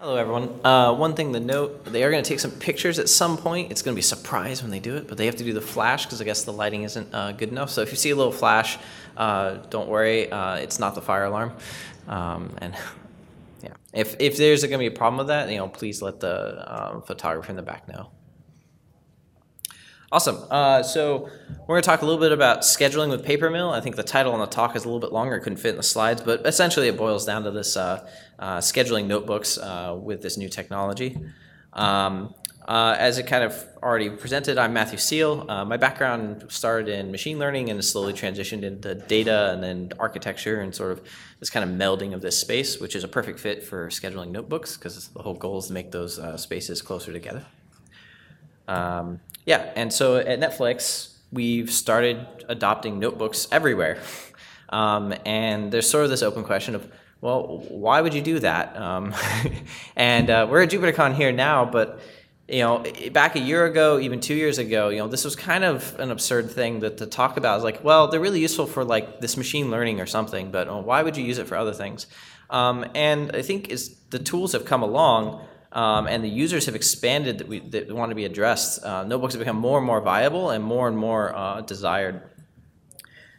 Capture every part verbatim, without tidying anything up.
Hello everyone. Uh, one thing to note, they are going to take some pictures at some point. It's going to be a surprise when they do it, but they have to do the flash because I guess the lighting isn't uh, good enough. So if you see a little flash, uh, don't worry, uh, it's not the fire alarm. Um, and yeah, if, if there's going to be a problem with that, you know, please let the um, photographer in the back know. Awesome. Uh, so we're going to talk a little bit about scheduling with Papermill. I think the title on the talk is a little bit longer. It couldn't fit in the slides, but essentially it boils down to this uh, uh, scheduling notebooks uh, with this new technology. Um, uh, as it kind of already presented, I'm Matthew Seal. Uh, my background started in machine learning and slowly transitioned into data and then architecture and sort of this kind of melding of this space, which is a perfect fit for scheduling notebooks because the whole goal is to make those uh, spaces closer together. Um, yeah, and so at Netflix, we've started adopting notebooks everywhere. Um, and there's sort of this open question of, well, why would you do that? Um, and uh, we're at JupyterCon here now, but you know, back a year ago, even two years ago, you know, this was kind of an absurd thing that to talk about. It's like, well, they're really useful for like this machine learning or something, but oh, why would you use it for other things? Um, and I think as the tools have come along, Um, and the users have expanded that we that want to be addressed. Uh, notebooks have become more and more viable and more and more uh, desired.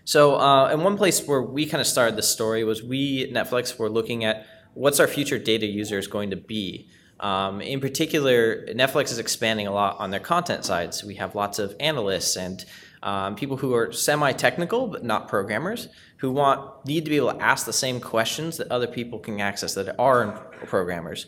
So, uh, and one place where we kind of started this story was we at Netflix were looking at what's our future data users going to be. Um, in particular, Netflix is expanding a lot on their content side. So we have lots of analysts and um, people who are semi-technical but not programmers who want need to be able to ask the same questions that other people can access that are programmers.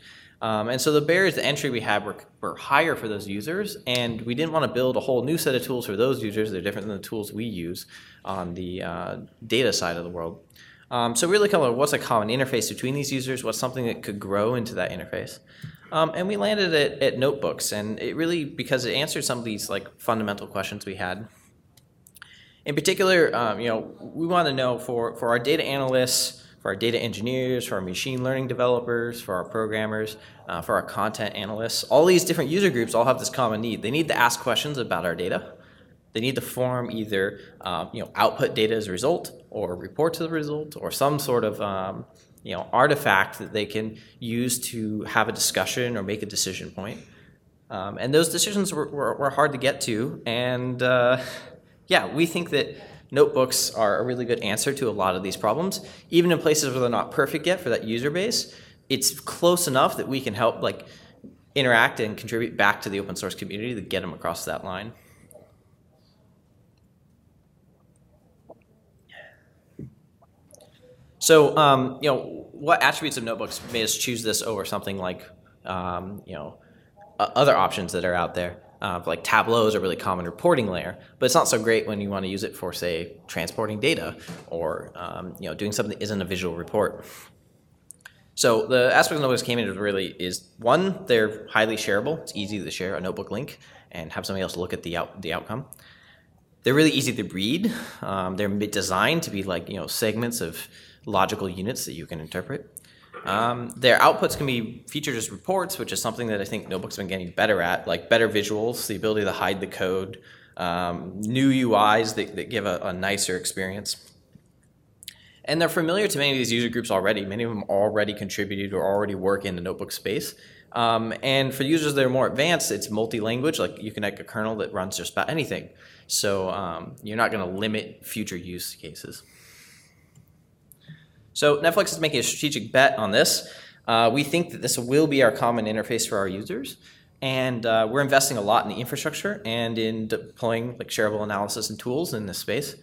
Um, and so the barriers to entry we had were, were higher for those users, and we didn't want to build a whole new set of tools for those users. They're different than the tools we use on the uh, data side of the world. Um, so really kind of what's a common interface between these users, what's something that could grow into that interface. Um, and we landed at, at notebooks, and it really, because it answered some of these like fundamental questions we had. In particular, um, you know, we want to know for, for our data analysts, for our data engineers, for our machine learning developers, for our programmers, uh, for our content analysts. All these different user groups all have this common need. They need to ask questions about our data. They need to form either uh, you know, output data as a result or report to the result or some sort of um, you know, artifact that they can use to have a discussion or make a decision point. Um, and those decisions were, were, were hard to get to. And uh, yeah, we think that notebooks are a really good answer to a lot of these problems. Even in places where they're not perfect yet for that user base, it's close enough that we can help like interact and contribute back to the open source community to get them across that line. So, um, you know, what attributes of notebooks made us choose this over something like, um, you know, uh, other options that are out there? Uh, like Tableau is a really common reporting layer, but it's not so great when you want to use it for, say, transporting data or um, you know, doing something that isn't a visual report. So the aspects of notebooks came in really is, one, they're highly shareable. It's easy to share a notebook link and have somebody else look at the, out the outcome. They're really easy to read. Um, they're designed to be like, you know, segments of logical units that you can interpret. Um, their outputs can be featured as reports, which is something that I think notebooks have been getting better at, like better visuals, the ability to hide the code, um, new U Is that, that give a, a nicer experience. And they're familiar to many of these user groups already. Many of them already contributed or already work in the notebook space. Um, and for users that are more advanced, it's multi-language. Like you can make a kernel that runs just about anything. So um, you're not going to limit future use cases. So Netflix is making a strategic bet on this. Uh, we think that this will be our common interface for our users. And uh, we're investing a lot in the infrastructure and in deploying like shareable analysis and tools in this space.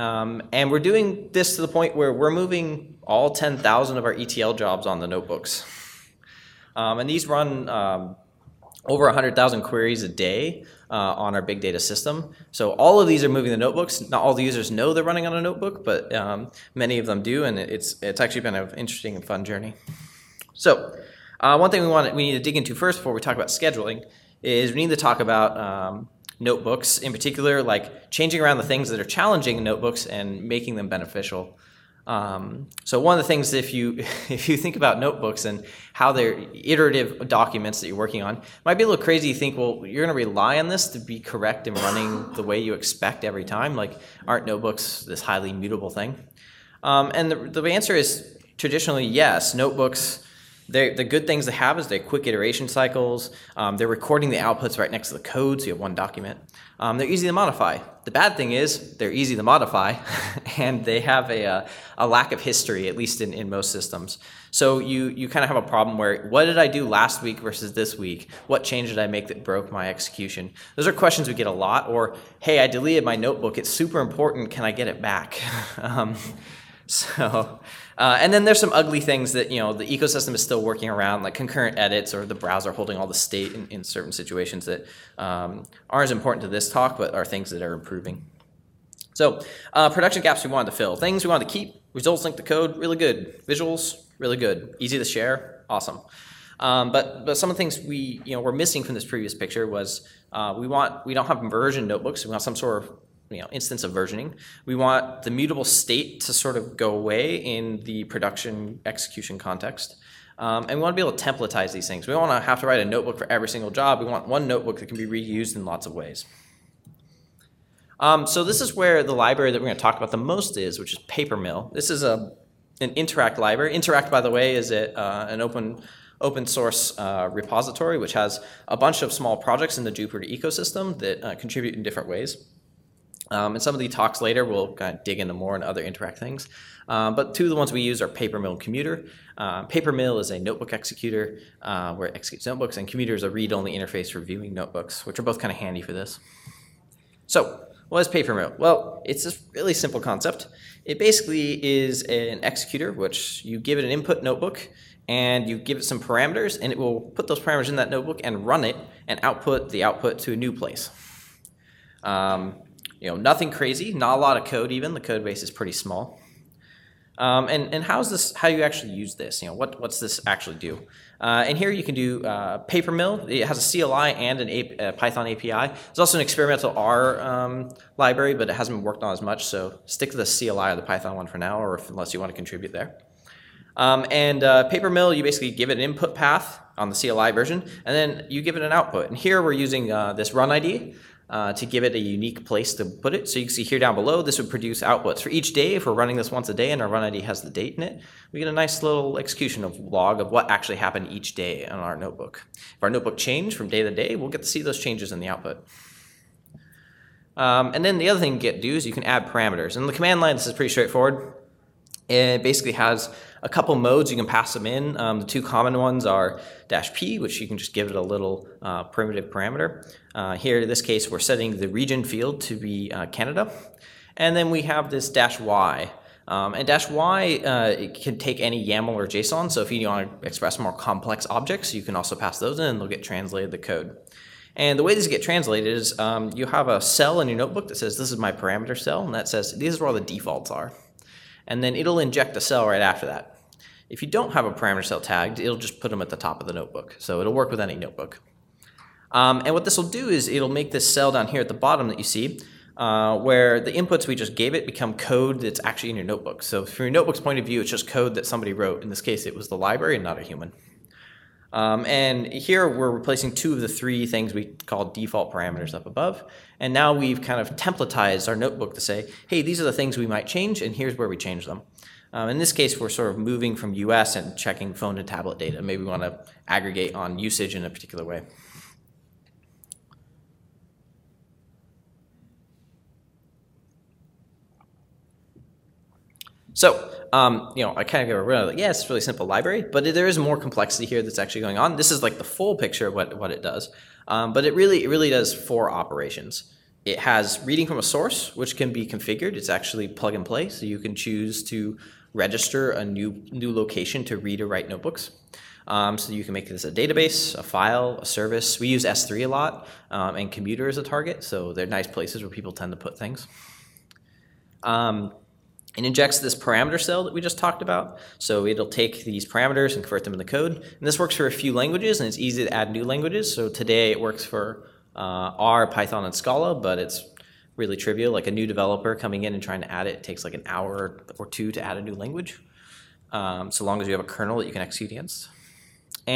Um, and we're doing this to the point where we're moving all ten thousand of our E T L jobs on the notebooks. Um, and these run um, over one hundred thousand queries a day uh, on our big data system. So all of these are moving the notebooks. Not all the users know they're running on a notebook, but um, many of them do, and it's it's actually been an interesting and fun journey. So uh, one thing we want we need to dig into first before we talk about scheduling is we need to talk about um, notebooks in particular, like changing around the things that are challenging in notebooks and making them beneficial. Um, so one of the things, if you if you think about notebooks and how they're iterative documents that you're working on, it might be a little crazy to think, well, you're going to rely on this to be correct and running the way you expect every time. Like, aren't notebooks this highly mutable thing? Um, and the, the answer is traditionally yes. Notebooks, The good things they have is they're quick iteration cycles. Um, they're recording the outputs right next to the code, so you have one document. Um, they're easy to modify. The bad thing is they're easy to modify, and they have a, a, a lack of history, at least in, in most systems. So you, you kind of have a problem where, what did I do last week versus this week? What change did I make that broke my execution? Those are questions we get a lot. Or, hey, I deleted my notebook. It's super important. Can I get it back? um, So, uh, and then there's some ugly things that, you know, the ecosystem is still working around, like concurrent edits or the browser holding all the state in, in certain situations that um, aren't as important to this talk, but are things that are improving. So, uh, production gaps we wanted to fill. Things we wanted to keep. Results linked to code, really good. Visuals, really good. Easy to share, awesome. Um, but, but some of the things we, you know, were missing from this previous picture was uh, we want, we don't have version notebooks. We want some sort of You know, instance of versioning. We want the mutable state to sort of go away in the production execution context. Um, and we want to be able to templatize these things. We don't want to have to write a notebook for every single job. We want one notebook that can be reused in lots of ways. Um, so this is where the library that we're going to talk about the most is, which is Papermill. This is a, an Interact library. Interact, by the way, is a, uh, an open open source uh, repository, which has a bunch of small projects in the Jupyter ecosystem that uh, contribute in different ways. Um, and some of the talks later, we'll kind of dig into more and other Interact things. Um, but two of the ones we use are Papermill and Commuter. Uh, Papermill is a notebook executor uh, where it executes notebooks, and Commuter is a read-only interface for viewing notebooks, which are both kind of handy for this. So what is Papermill? Well, it's this really simple concept. It basically is an executor, which you give it an input notebook, and you give it some parameters, and it will put those parameters in that notebook and run it and output the output to a new place. Um, You know, nothing crazy, not a lot of code even. The code base is pretty small. Um, and and how's this? How do you actually use this? You know, what what's this actually do? Uh, and here you can do uh, Papermill. It has a C L I and an a a Python A P I. There's also an experimental R um, library, but it hasn't been worked on as much. So stick to the C L I or the Python one for now, or if, unless you want to contribute there. Um, and uh, Papermill, you basically give it an input path on the C L I version, and then you give it an output. And here we're using uh, this run I D. Uh, to give it a unique place to put it. So you can see here down below, this would produce outputs for each day. If we're running this once a day and our run I D has the date in it, we get a nice little execution of log of what actually happened each day on our notebook. If our notebook changed from day to day, we'll get to see those changes in the output. Um, and then the other thing you get to do is you can add parameters. And the command line, this is pretty straightforward. It basically has a couple modes you can pass them in. Um, the two common ones are dash P, which you can just give it a little uh, primitive parameter. Uh, here, in this case, we're setting the region field to be uh, Canada. And then we have this dash Y. Um, and dash Y uh, it can take any YAML or JSON. So if you want to express more complex objects, you can also pass those in and they'll get translated the code. And the way these get translated is um, you have a cell in your notebook that says, this is my parameter cell. And that says, these are where all the defaults are. And then it'll inject a cell right after that. If you don't have a parameter cell tagged, it'll just put them at the top of the notebook. So it'll work with any notebook. Um, and what this will do is it'll make this cell down here at the bottom that you see, uh, where the inputs we just gave it become code that's actually in your notebook. So from your notebook's point of view, it's just code that somebody wrote. In this case, it was the library and not a human. Um, and here we're replacing two of the three things we call default parameters up above. And now we've kind of templatized our notebook to say, hey, these are the things we might change, and here's where we change them. Um, in this case, we're sort of moving from U S and checking phone and tablet data. Maybe we want to aggregate on usage in a particular way. So. Um, you know, I kind of get rid of it. Yeah, it's a really simple library, but there is more complexity here that's actually going on. This is like the full picture of what, what it does, um, but it really, it really does four operations. It has reading from a source, which can be configured. It's actually plug and play, so you can choose to register a new, new location to read or write notebooks. Um, so you can make this a database, a file, a service. We use S three a lot, um, and Commuter as a target, so they're nice places where people tend to put things. Um, It injects this parameter cell that we just talked about. So it'll take these parameters and convert them into code. And this works for a few languages, and it's easy to add new languages. So today it works for uh, R, Python, and Scala, but it's really trivial. Like a new developer coming in and trying to add it, it takes like an hour or two to add a new language, um, so long as you have a kernel that you can execute against.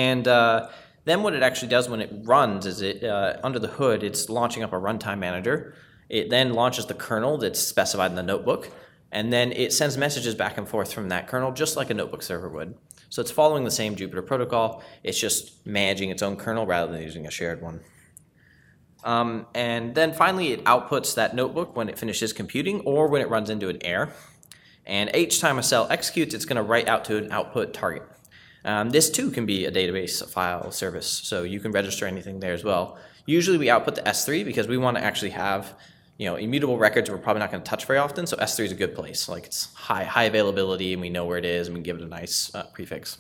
And uh, then what it actually does when it runs is it, uh, under the hood, it's launching up a runtime manager. It then launches the kernel that's specified in the notebook. And then it sends messages back and forth from that kernel, just like a notebook server would. So it's following the same Jupyter protocol. It's just managing its own kernel rather than using a shared one. Um, and then finally, it outputs that notebook when it finishes computing or when it runs into an error. And each time a cell executes, it's going to write out to an output target. Um, this too can be a database, a file, service, so you can register anything there as well. Usually we output the S three because we want to actually have, you know, immutable records we're probably not going to touch very often, so S three is a good place. Like it's high, high availability and we know where it is and we can give it a nice uh, prefix.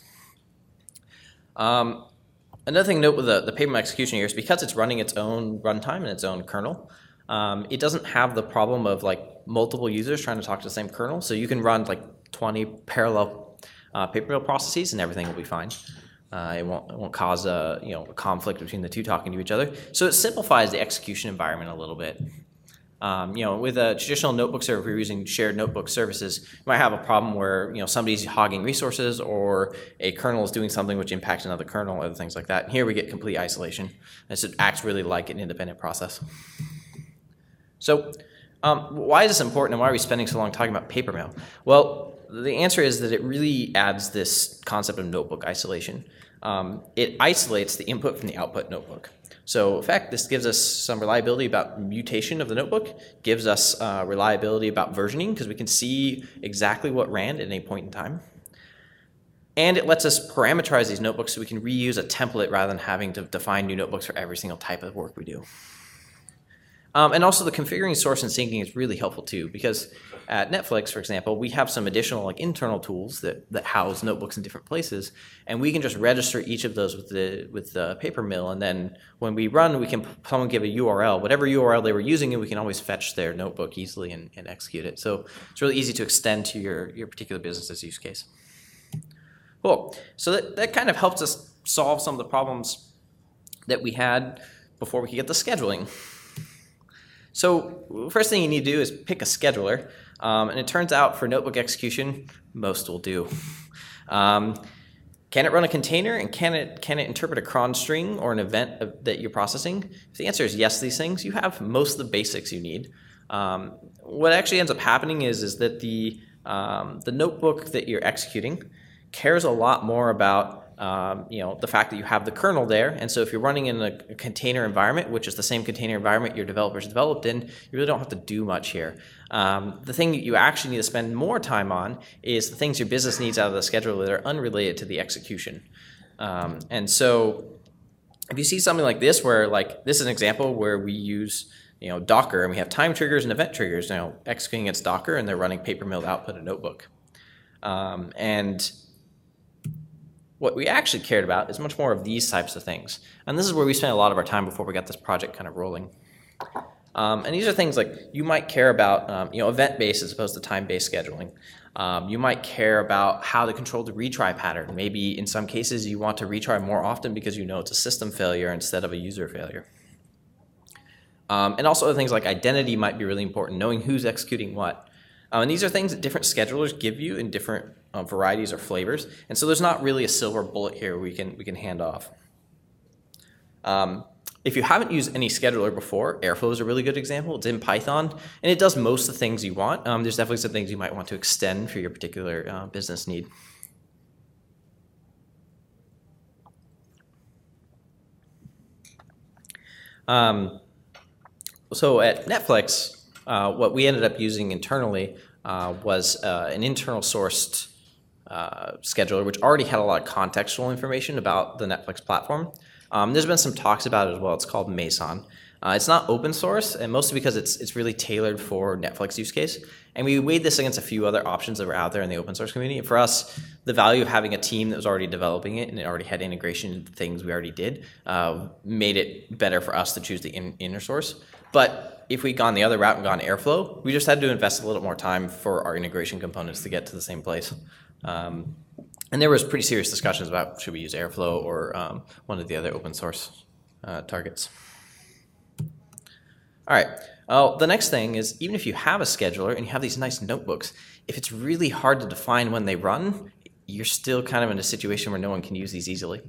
Um, another thing to note with the, the Papermill execution here is because it's running its own runtime and its own kernel, um, it doesn't have the problem of like multiple users trying to talk to the same kernel, so you can run like twenty parallel Uh, Papermill processes and everything will be fine. Uh, it won't it won't cause a you know a conflict between the two talking to each other. So it simplifies the execution environment a little bit. Um, you know, with a traditional notebook server, if you're using shared notebook services, you might have a problem where you know somebody's hogging resources or a kernel is doing something which impacts another kernel, other things like that. And here we get complete isolation. This acts really like an independent process. So um, why is this important and why are we spending so long talking about Papermill? Well, the answer is that it really adds this concept of notebook isolation. Um, it isolates the input from the output notebook. So in fact, this gives us some reliability about mutation of the notebook, gives us uh, reliability about versioning because we can see exactly what ran at any point in time. And it lets us parameterize these notebooks so we can reuse a template rather than having to define new notebooks for every single type of work we do. Um, and also the configuring source and syncing is really helpful too, because at Netflix, for example, we have some additional like internal tools that, that house notebooks in different places, and we can just register each of those with the with the Papermill, and then when we run, we can someone give a U R L, whatever U R L they were using, and we can always fetch their notebook easily and, and execute it. So it's really easy to extend to your, your particular business's use case. Cool, so that, that kind of helps us solve some of the problems that we had before we could get the scheduling. So first thing you need to do is pick a scheduler, um, and it turns out for notebook execution, most will do. Um, can it run a container, and can it can it interpret a cron string or an event of, that you're processing? If the answer is yes to these things, you have most of the basics you need. Um, what actually ends up happening is, is that the, um, the notebook that you're executing cares a lot more about Um, you know, the fact that you have the kernel there, and so if you're running in a, a container environment, which is the same container environment your developers developed in, you really don't have to do much here. Um, the thing that you actually need to spend more time on is the things your business needs out of the scheduler that are unrelated to the execution. Um, and so if you see something like this, where like this is an example where we use you know Docker and we have time triggers and event triggers now executing against Docker, and they're running Papermill to output a notebook. Um, and What we actually cared about is much more of these types of things. And this is where we spent a lot of our time before we got this project kind of rolling. Um, and these are things like you might care about um, you know, event-based as opposed to time-based scheduling. Um, you might care about how to control the retry pattern. Maybe in some cases you want to retry more often because you know it's a system failure instead of a user failure. Um, and also other things like identity might be really important, knowing who's executing what. Um, and these are things that different schedulers give you in different uh, varieties or flavors, and so there's not really a silver bullet here we can we can hand off. Um, if you haven't used any scheduler before, Airflow is a really good example. It's in Python, and it does most of the things you want. Um, there's definitely some things you might want to extend for your particular uh, business need. Um, so at Netflix, Uh, what we ended up using internally uh, was uh, an internal sourced uh, scheduler, which already had a lot of contextual information about the Netflix platform. Um, there's been some talks about it as well. It's called Mason. Uh, it's not open source, and mostly because it's it's really tailored for Netflix use case. And we weighed this against a few other options that were out there in the open source community. And for us, the value of having a team that was already developing it and it already had integration into things we already did uh, made it better for us to choose the in, inner source. But if we'd gone the other route and gone Airflow, we just had to invest a little more time for our integration components to get to the same place. Um, and there was pretty serious discussions about should we use Airflow or um, one of the other open source uh, targets. All right, uh, the next thing is even if you have a scheduler and you have these nice notebooks, if it's really hard to define when they run, you're still kind of in a situation where no one can use these easily.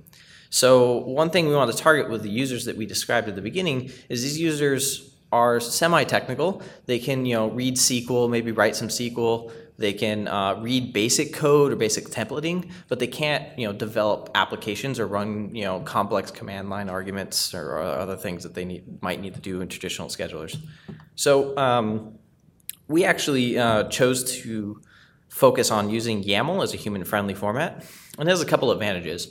So one thing we want to target with the users that we described at the beginning is these users are semi-technical. They can, you know, read S Q L, maybe write some S Q L, They can uh, read basic code or basic templating, but they can't, you know, develop applications or run, you know, complex command line arguments or, or other things that they need, might need to do in traditional schedulers. So um, we actually uh, chose to focus on using YAML as a human-friendly format, and there's a couple advantages.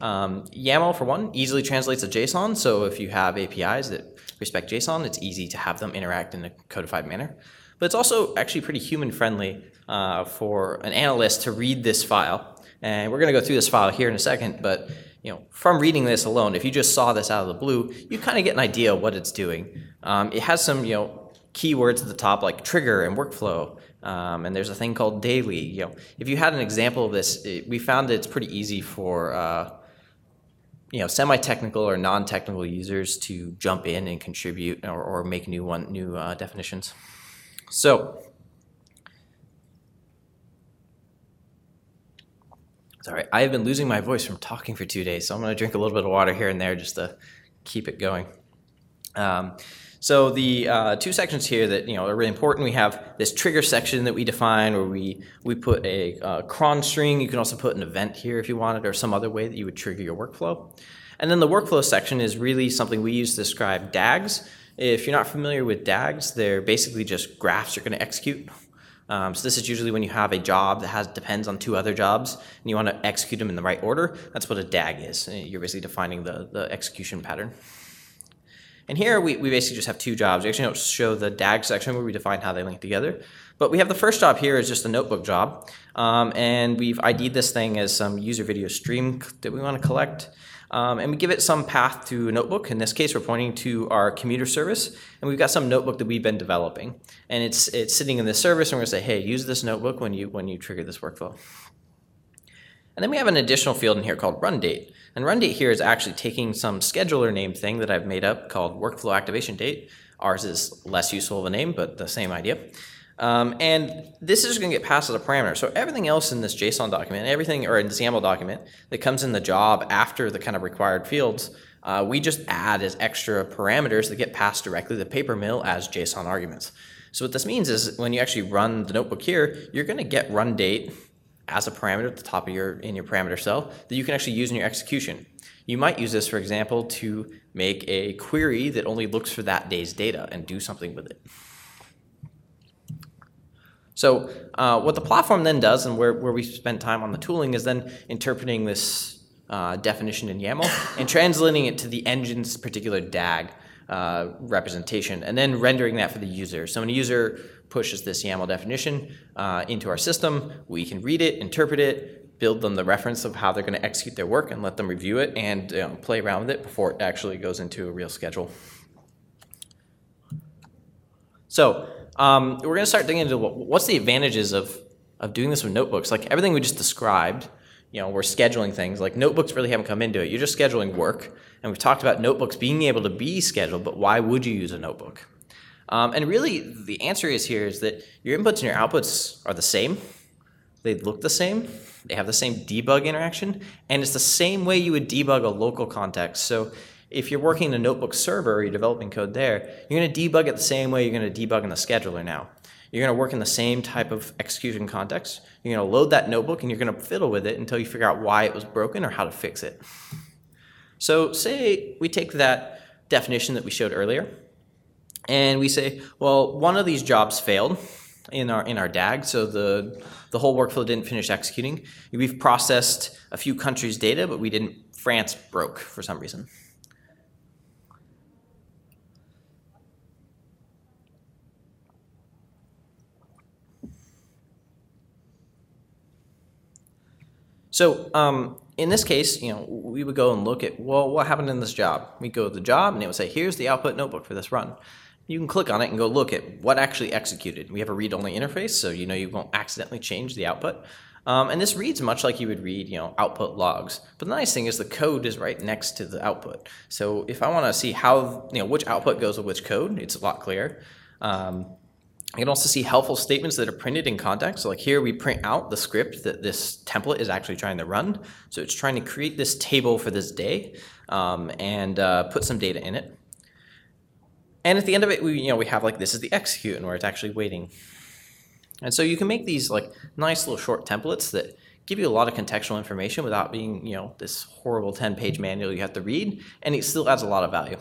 Um, YAML, for one, easily translates to JSON, so if you have A P Is that respect JSON, it's easy to have them interact in a codified manner. But it's also actually pretty human-friendly uh, for an analyst to read this file, and we're going to go through this file here in a second, but you know, from reading this alone, if you just saw this out of the blue, you kind of get an idea of what it's doing. Um, it has some, you know, keywords at the top like trigger and workflow. Um, and there's a thing called daily. You know, if you had an example of this, it, we found that it's pretty easy for uh, you know, semi-technical or non-technical users to jump in and contribute or, or make new one new uh, definitions. So, sorry, I have been losing my voice from talking for two days, so I'm going to drink a little bit of water here and there just to keep it going. Um, So the uh, two sections here that, you know, are really important. We have this trigger section that we define where we, we put a uh, cron string. You can also put an event here if you wanted, or some other way that you would trigger your workflow. And then the workflow section is really something we use to describe D A Gs. If you're not familiar with D A Gs, they're basically just graphs you're going to execute. Um, so this is usually when you have a job that has depends on two other jobs, and you want to execute them in the right order. That's what a D A G is. You're basically defining the, the execution pattern. And here we, we basically just have two jobs. We actually don't show the D A G section where we define how they link together. But we have the first job here is just a notebook job. Um, and we've ID'd this thing as some user video stream that we want to collect. Um, and we give it some path to a notebook. In this case, we're pointing to our commuter service. And we've got some notebook that we've been developing. And it's, it's sitting in this service. And we're going to say, hey, use this notebook when you, when you trigger this workflow. And then we have an additional field in here called run date. And run date here is actually taking some scheduler name thing that I've made up called workflow activation date. Ours is less useful of a name, but the same idea. Um, and this is going to get passed as a parameter. So everything else in this JSON document, everything, or in this YAML document that comes in the job after the kind of required fields, uh, we just add as extra parameters that get passed directly to Papermill as JSON arguments. So what this means is when you actually run the notebook here, you're going to get run date as a parameter at the top of your, in your parameter cell that you can actually use in your execution. You might use this, for example, to make a query that only looks for that day's data and do something with it. So uh, what the platform then does, and where, where we spent time on the tooling, is then interpreting this uh, definition in YAML and translating it to the engine's particular D A G uh, representation, and then rendering that for the user. So when a user pushes this YAML definition uh, into our system, we can read it, interpret it, build them the reference of how they're going to execute their work, and let them review it and you know, play around with it before it actually goes into a real schedule. So um, we're going to start digging into what, what's the advantages of, of doing this with notebooks. Like everything we just described, you know, we're scheduling things. Like notebooks really haven't come into it. You're just scheduling work. And we've talked about notebooks being able to be scheduled, but why would you use a notebook? Um, and really, the answer is here is that your inputs and your outputs are the same. They look the same. They have the same debug interaction. And it's the same way you would debug a local context. So if you're working in a notebook server or you're developing code there, you're going to debug it the same way you're going to debug in the scheduler now. You're going to work in the same type of execution context. You're going to load that notebook, and you're going to fiddle with it until you figure out why it was broken or how to fix it. So say we take that definition that we showed earlier, and we say, well, one of these jobs failed in our, in our D A G, so the, the whole workflow didn't finish executing. We've processed a few countries' data, but we didn't. France broke for some reason. So um, in this case, you know, we would go and look at, well, what happened in this job? We'd go to the job, and it would say, here's the output notebook for this run. You can click on it and go look at what actually executed. We have a read-only interface, so you know you won't accidentally change the output. Um, and this reads much like you would read, you know, output logs. But the nice thing is the code is right next to the output. So if I want to see how, you know, which output goes with which code, it's a lot clearer. Um, You can also see helpful statements that are printed in context. So like here we print out the script that this template is actually trying to run. So it's trying to create this table for this day um, and uh, put some data in it. And at the end of it, we, you know, we have like this is the execute and where it's actually waiting. And so you can make these like nice little short templates that give you a lot of contextual information without being, you know, this horrible ten page manual you have to read, and it still adds a lot of value.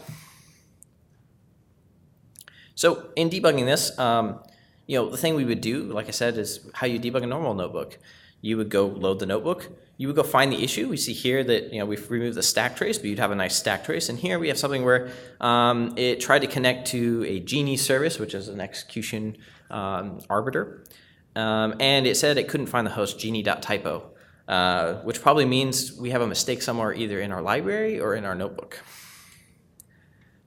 So in debugging this, um, you know, the thing we would do, like I said, is how you debug a normal notebook. You would go load the notebook. You would go find the issue. We see here that, you know, we've removed the stack trace, but you'd have a nice stack trace. And here we have something where um, it tried to connect to a Genie service, which is an execution um, arbiter. Um, and it said it couldn't find the host genie.typo, uh, which probably means we have a mistake somewhere either in our library or in our notebook.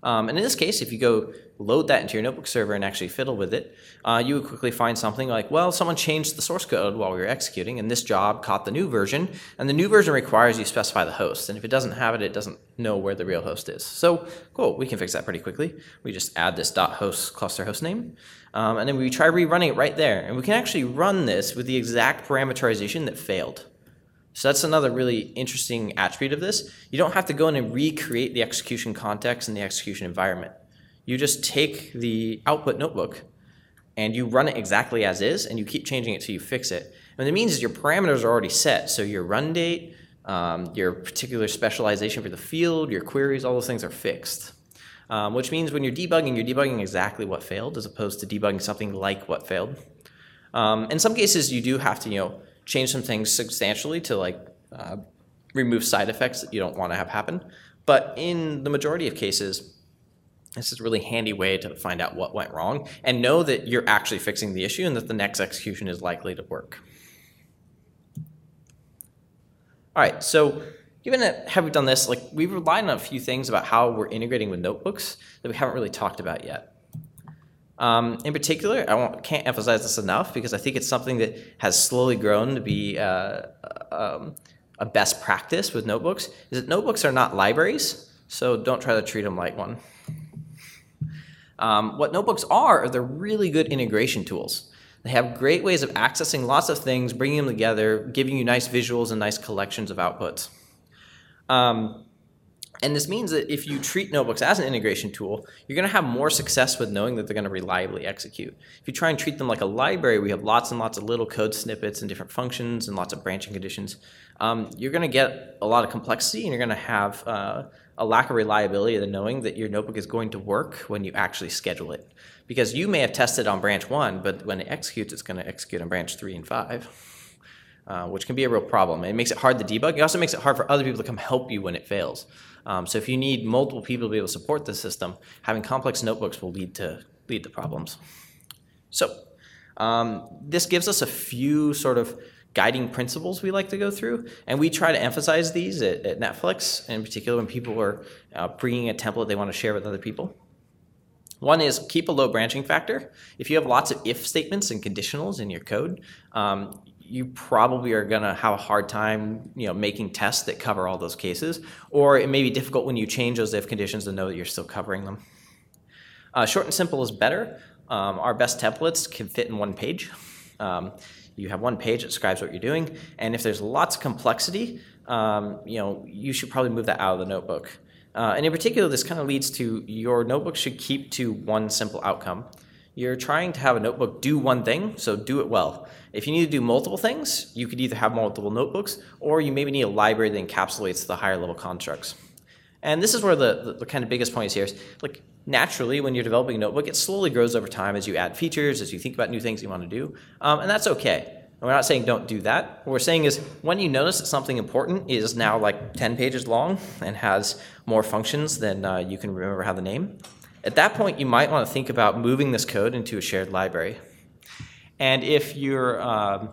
Um, and in this case, if you go load that into your notebook server and actually fiddle with it, uh, you would quickly find something like, well, someone changed the source code while we were executing, and this job caught the new version, and the new version requires you specify the host. And if it doesn't have it, it doesn't know where the real host is. So cool, we can fix that pretty quickly. We just add this .host cluster host name. Um, and then we try rerunning it right there. And we can actually run this with the exact parameterization that failed. So that's another really interesting attribute of this. You don't have to go in and recreate the execution context and the execution environment. You just take the output notebook and you run it exactly as is, and you keep changing it till you fix it. And what it means is your parameters are already set. So your run date, um, your particular specialization for the field, your queries, all those things are fixed. Um, which means when you're debugging, you're debugging exactly what failed as opposed to debugging something like what failed. Um, in some cases, you do have to, you know, change some things substantially to like uh, remove side effects that you don't want to have happen. But in the majority of cases, this is a really handy way to find out what went wrong and know that you're actually fixing the issue and that the next execution is likely to work. All right, so given that having done this, like we've relied on a few things about how we're integrating with notebooks that we haven't really talked about yet. Um, in particular, I won't, can't emphasize this enough because I think it's something that has slowly grown to be uh, um, a best practice with notebooks, is that notebooks are not libraries, so don't try to treat them like one. Um, what notebooks are, are they're really good integration tools. They have great ways of accessing lots of things, bringing them together, giving you nice visuals and nice collections of outputs. Um, and this means that if you treat notebooks as an integration tool, you're going to have more success with knowing that they're going to reliably execute. If you try and treat them like a library, we have lots and lots of little code snippets and different functions and lots of branching conditions, um, you're going to get a lot of complexity and you're going to have uh, a lack of reliability in knowing that your notebook is going to work when you actually schedule it. Because you may have tested on branch one, but when it executes, it's going to execute on branch three and five. Uh, which can be a real problem. It makes it hard to debug. It also makes it hard for other people to come help you when it fails. Um, so if you need multiple people to be able to support the system, having complex notebooks will lead to lead to problems. So um, this gives us a few sort of guiding principles we like to go through, and we try to emphasize these at, at Netflix, in particular when people are uh, bringing a template they want to share with other people. One is keep a low branching factor. If you have lots of if statements and conditionals in your code, um, you probably are going to have a hard time, you know, making tests that cover all those cases, or it may be difficult when you change those if conditions to know that you're still covering them. Uh, short and simple is better. Um, our best templates can fit in one page. Um, you have one page that describes what you're doing, and if there's lots of complexity, um, you know, you should probably move that out of the notebook. Uh, and in particular, this kind of leads to your notebook should keep to one simple outcome. You're trying to have a notebook do one thing, so do it well. If you need to do multiple things, you could either have multiple notebooks, or you maybe need a library that encapsulates the higher level constructs. And this is where the, the, the kind of biggest point is here is, like, naturally, when you're developing a notebook, it slowly grows over time as you add features, as you think about new things you want to do, um, and that's okay. And we're not saying don't do that. What we're saying is when you notice that something important is now like ten pages long and has more functions than uh, you can remember how to name, at that point, you might want to think about moving this code into a shared library. And if you're um,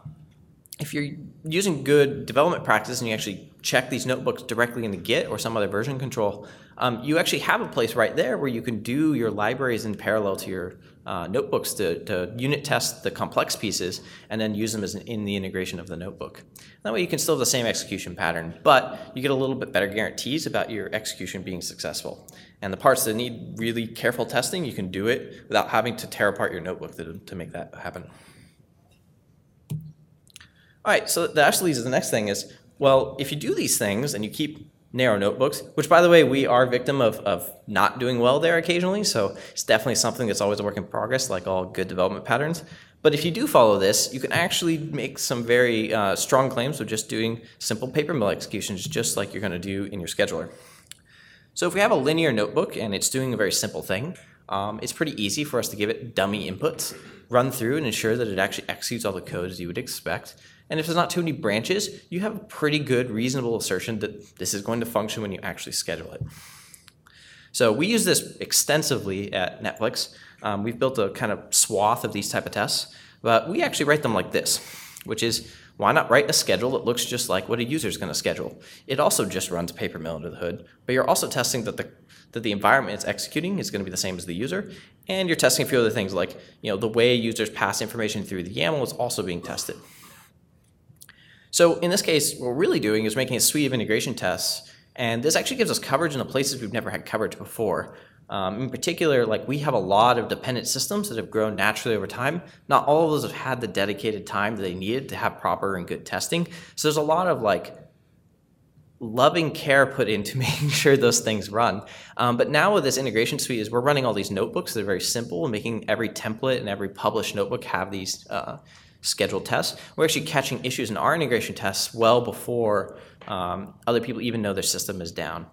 if you're using good development practice and you actually check these notebooks directly into Git or some other version control, um, you actually have a place right there where you can do your libraries in parallel to your uh, notebooks to, to unit test the complex pieces and then use them as an, in the integration of the notebook. That way you can still have the same execution pattern, but you get a little bit better guarantees about your execution being successful. And the parts that need really careful testing, you can do it without having to tear apart your notebook to, to make that happen. All right, so that actually leads to the next thing is, well, if you do these things and you keep narrow notebooks, which, by the way, we are a victim of, of not doing well there occasionally, so it's definitely something that's always a work in progress, like all good development patterns. But if you do follow this, you can actually make some very uh, strong claims of just doing simple Papermill executions, just like you're going to do in your scheduler. So if we have a linear notebook and it's doing a very simple thing, um, it's pretty easy for us to give it dummy inputs, run through and ensure that it actually executes all the code as you would expect. And if there's not too many branches, you have a pretty good, reasonable assertion that this is going to function when you actually schedule it. So we use this extensively at Netflix. Um, we've built a kind of swath of these type of tests, but we actually write them like this, which is, why not write a schedule that looks just like what a user is going to schedule? It also just runs Papermill under the hood, but you're also testing that the that the environment it's executing is going to be the same as the user, and you're testing a few other things like, you know, the way users pass information through the YAML is also being tested. So in this case, what we're really doing is making a suite of integration tests, and this actually gives us coverage in the places we've never had coverage before. Um, in particular, like we have a lot of dependent systems that have grown naturally over time. Not all of those have had the dedicated time that they needed to have proper and good testing. So there's a lot of like loving care put into making sure those things run. Um, but now with this integration suite is we're running all these notebooks that are very simple and making every template and every published notebook have these uh, scheduled tests. We're actually catching issues in our integration tests well before um, other people even know their system is down.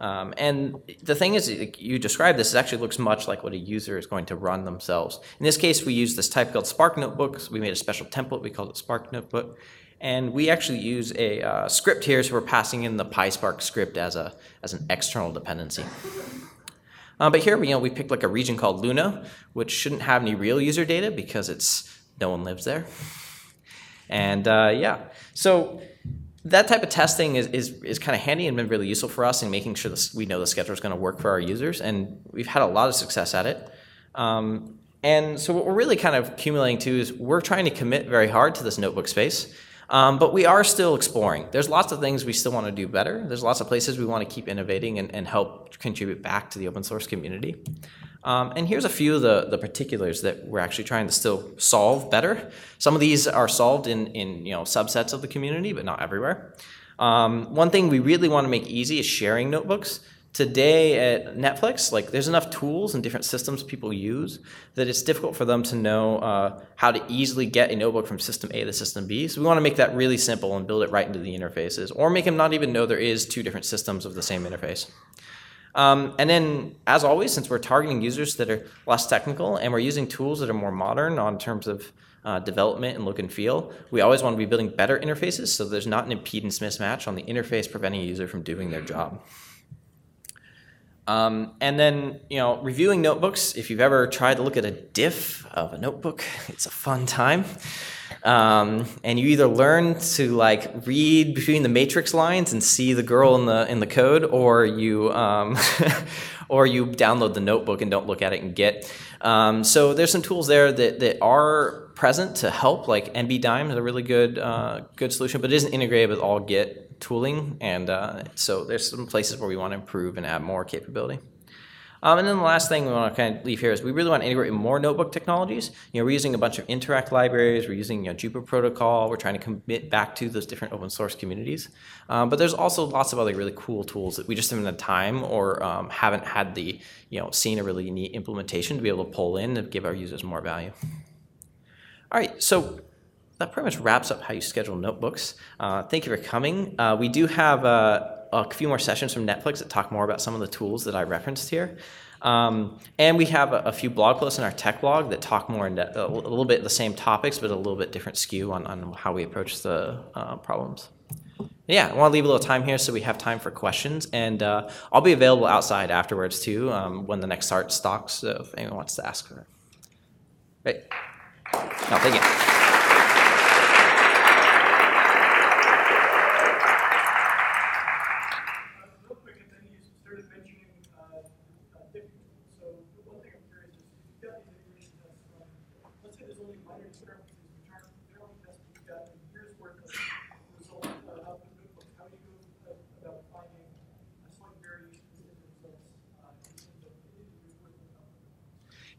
Um, and the thing is, you describe this, it actually looks much like what a user is going to run themselves. In this case, we use this type called Spark Notebooks. We made a special template, we called it Spark Notebook. And we actually use a uh, script here, so we're passing in the PySpark script as, a, as an external dependency. Uh, but here, you know, we picked like a region called Luna, which shouldn't have any real user data because it's no one lives there. And uh, yeah, so that type of testing is, is, is kind of handy and been really useful for us in making sure that we know the scheduler is going to work for our users, and we've had a lot of success at it. Um, and so what we're really kind of accumulating to is we're trying to commit very hard to this notebook space, um, but we are still exploring. There's lots of things we still want to do better. There's lots of places we want to keep innovating and, and help contribute back to the open source community. Um, and here's a few of the, the particulars that we're actually trying to still solve better. Some of these are solved in, in you know, subsets of the community, but not everywhere. Um, one thing we really want to make easy is sharing notebooks. Today at Netflix, like there's enough tools and different systems people use that it's difficult for them to know uh, how to easily get a notebook from system A to system B. So we want to make that really simple and build it right into the interfaces, or make them not even know there is two different systems of the same interface. Um, and then, as always, since we're targeting users that are less technical and we're using tools that are more modern on terms of uh, development and look and feel, we always want to be building better interfaces so there's not an impedance mismatch on the interface preventing a user from doing their job. Um, and then, you know, reviewing notebooks, if you've ever tried to look at a diff of a notebook, it's a fun time. Um, and you either learn to like read between the matrix lines and see the girl in the in the code, or you um, or you download the notebook and don't look at it in Git. Um, so there's some tools there that that are present to help. Like nbdime is a really good uh, good solution, but it isn't integrated with all Git tooling, and uh, so there's some places where we want to improve and add more capability. Um, and then the last thing we want to kind of leave here is we really want to integrate more notebook technologies. You know, we're using a bunch of Interact libraries, we're using, you know, Jupyter protocol, we're trying to commit back to those different open source communities. Um, but there's also lots of other really cool tools that we just haven't had time or um, haven't had the, you know, seen a really neat implementation to be able to pull in and give our users more value. All right, so that pretty much wraps up how you schedule notebooks. Uh, thank you for coming. Uh, we do have uh, a few more sessions from Netflix that talk more about some of the tools that I referenced here. Um, and we have a, a few blog posts in our tech blog that talk more in depth, a, a little bit the same topics, but a little bit different skew on, on how we approach the uh, problems. Yeah, I want to leave a little time here so we have time for questions. And uh, I'll be available outside afterwards too um, when the next start stocks, so if anyone wants to ask for it. Great. No, thank you.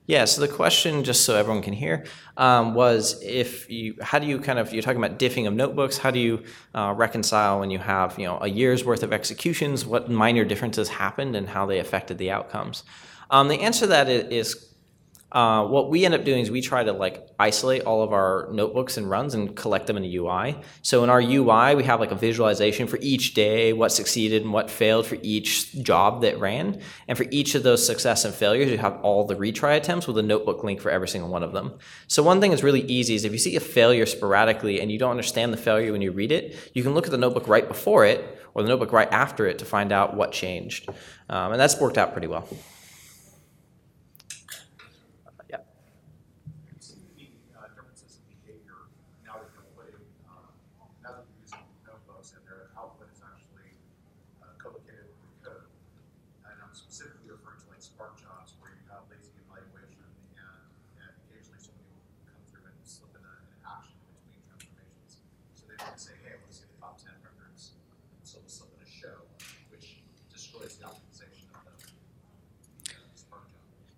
Yeah, so the question, just so everyone can hear, um, was if you, how do you kind of, you're talking about diffing of notebooks, how do you uh, reconcile when you have, you know, a year's worth of executions, what minor differences happened and how they affected the outcomes? Um, the answer to that is Uh, what we end up doing is we try to like isolate all of our notebooks and runs and collect them in a U I. So in our U I, we have like a visualization for each day, what succeeded and what failed for each job that ran. And for each of those success and failures, you have all the retry attempts with a notebook link for every single one of them. So one thing that's really easy is if you see a failure sporadically and you don't understand the failure when you read it, you can look at the notebook right before it or the notebook right after it to find out what changed. Um, and that's worked out pretty well.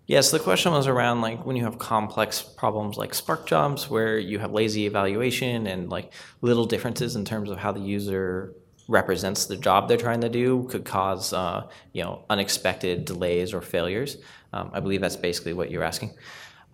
Yeah, so the question was around like when you have complex problems like Spark jobs where you have lazy evaluation and like little differences in terms of how the user represents the job they're trying to do could cause uh, you know, unexpected delays or failures. Um, I believe that's basically what you're asking.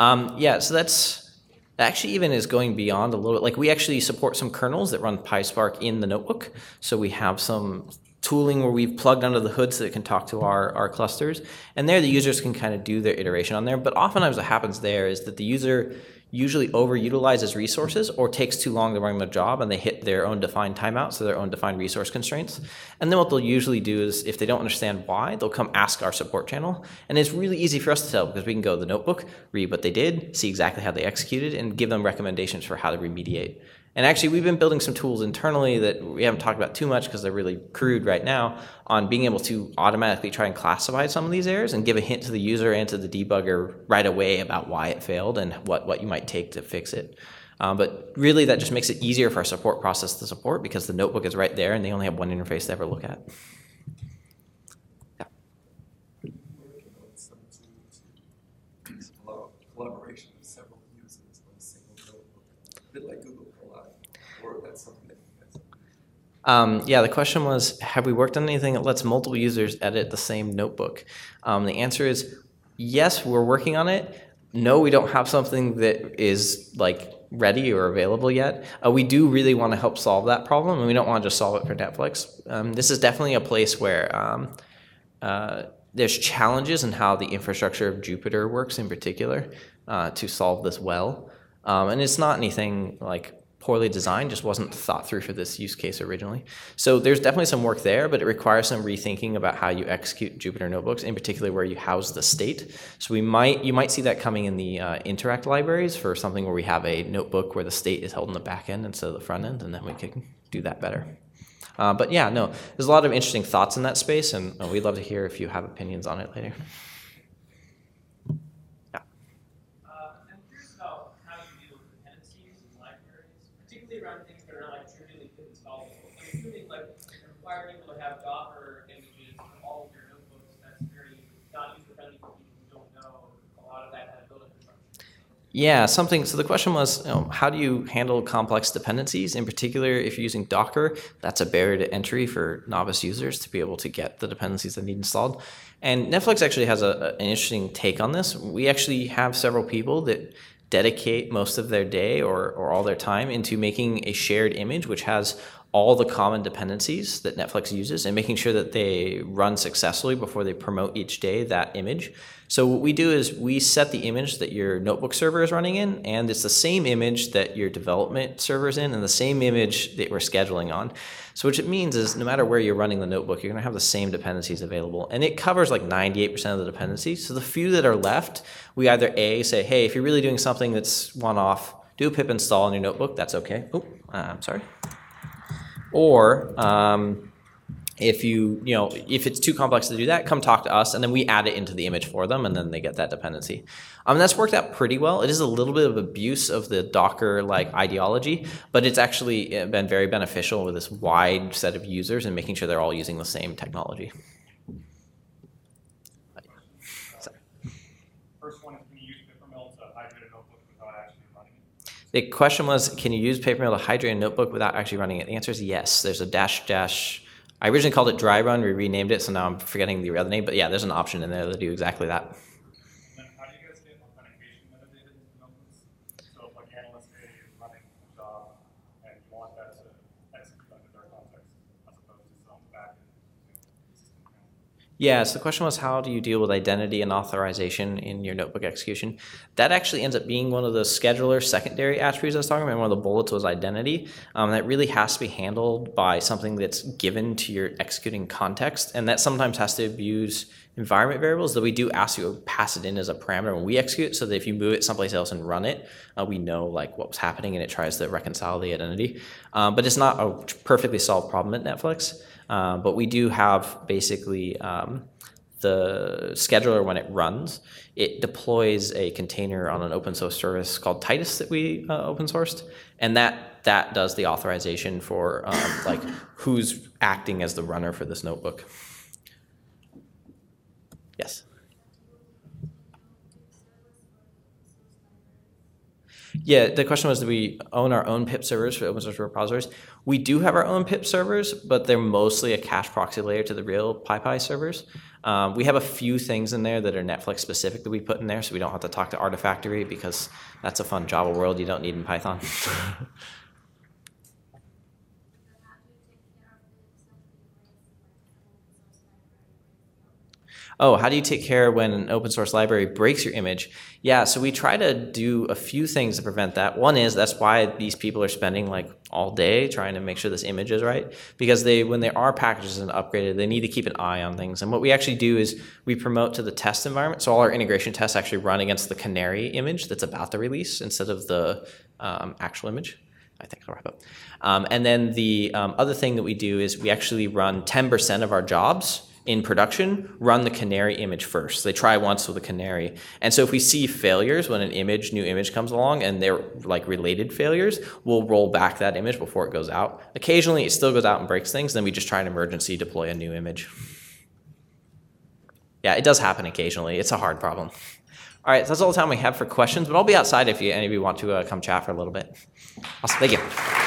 Um, yeah, so that's actually even is going beyond a little bit. Like we actually support some kernels that run PySpark in the notebook, so we have some tooling where we've plugged under the hood so it can talk to our, our clusters. And there the users can kind of do their iteration on there. But oftentimes what happens there is that the user usually overutilizes resources or takes too long to run the job and they hit their own defined timeouts, so their own defined resource constraints. And then what they'll usually do is if they don't understand why, they'll come ask our support channel. And it's really easy for us to tell because we can go to the notebook, read what they did, see exactly how they executed, and give them recommendations for how to remediate. And actually, we've been building some tools internally that we haven't talked about too much because they're really crude right now on being able to automatically try and classify some of these errors and give a hint to the user and to the debugger right away about why it failed and what, what you might take to fix it. Um, but really, that just makes it easier for our support process to support because the notebook is right there and they only have one interface to ever look at. Um, yeah, the question was, have we worked on anything that lets multiple users edit the same notebook? Um, the answer is yes, we're working on it. No, we don't have something that is like ready or available yet. Uh, we do really want to help solve that problem, and we don't want to just solve it for Netflix. Um, this is definitely a place where um, uh, there's challenges in how the infrastructure of Jupyter works in particular uh, to solve this well. Um, and it's not anything like poorly designed, just wasn't thought through for this use case originally. So there's definitely some work there, but it requires some rethinking about how you execute Jupyter notebooks, in particular where you house the state. So we might, you might see that coming in the uh, Interact libraries for something where we have a notebook where the state is held in the back end instead of the front end, and then we can do that better. Uh, but yeah, no, there's a lot of interesting thoughts in that space, and uh, we'd love to hear if you have opinions on it later. Yeah, something. So the question was, you know, how do you handle complex dependencies? In particular, if you're using Docker, that's a barrier to entry for novice users to be able to get the dependencies they need installed. And Netflix actually has a, an interesting take on this. We actually have several people that dedicate most of their day or, or all their time into making a shared image which has all the common dependencies that Netflix uses and making sure that they run successfully before they promote each day that image. So what we do is we set the image that your notebook server is running in, and it's the same image that your development server is in and the same image that we're scheduling on. So what it means is no matter where you're running the notebook, you're gonna have the same dependencies available. And it covers like ninety-eight percent of the dependencies. So the few that are left, we either A, say, hey, if you're really doing something that's one-off, do a pip install on your notebook, that's okay. Oh, uh, I'm sorry. Or um, if you, you know, if it's too complex to do that, come talk to us, and then we add it into the image for them, and then they get that dependency. Um, that's worked out pretty well. It is a little bit of abuse of the Docker-like ideology, but it's actually been very beneficial with this wide set of users and making sure they're all using the same technology. The question was, can you use Papermill to hydrate a notebook without actually running it? The answer is yes. There's a dash dash. I originally called it dry run. We renamed it, so now I'm forgetting the other name. But yeah, there's an option in there to do exactly that. And then how do you guys get authentication Yeah, so the question was, how do you deal with identity and authorization in your notebook execution? That actually ends up being one of the scheduler secondary attributes I was talking about. One of the bullets was identity. Um, that really has to be handled by something that's given to your executing context, and that sometimes has to abuse environment variables, though we do ask you to pass it in as a parameter when we execute, so that if you move it someplace else and run it, uh, we know like what was happening, and it tries to reconcile the identity. Um, but it's not a perfectly solved problem at Netflix. Uh, but we do have basically um, the scheduler, when it runs, it deploys a container on an open source service called Titus that we uh, open sourced, and that that does the authorization for um, like who's acting as the runner for this notebook. Yes. Yeah, the question was, do we own our own pip servers for open source repositories? We do have our own pip servers, but they're mostly a cache proxy layer to the real PyPI servers. Um, we have a few things in there that are Netflix specific that we put in there, so we don't have to talk to Artifactory, because that's a fun Java world you don't need in Python. Oh, how do you take care when an open source library breaks your image? Yeah, so we try to do a few things to prevent that. One is, that's why these people are spending like all day trying to make sure this image is right, because they, when there are packages and upgraded, they need to keep an eye on things. And what we actually do is we promote to the test environment. So all our integration tests actually run against the canary image that's about to release instead of the um, actual image. I think I'll wrap up. Um, and then the um, other thing that we do is we actually run ten percent of our jobs in production, run the canary image first. They try once with the canary. And so if we see failures when an image, new image comes along, and they're like related failures, we'll roll back that image before it goes out. Occasionally it still goes out and breaks things, then we just try and emergency deploy a new image. Yeah, it does happen occasionally. It's a hard problem. All right, so that's all the time we have for questions, but I'll be outside if you, any of you want to uh, come chat for a little bit. Awesome, thank you.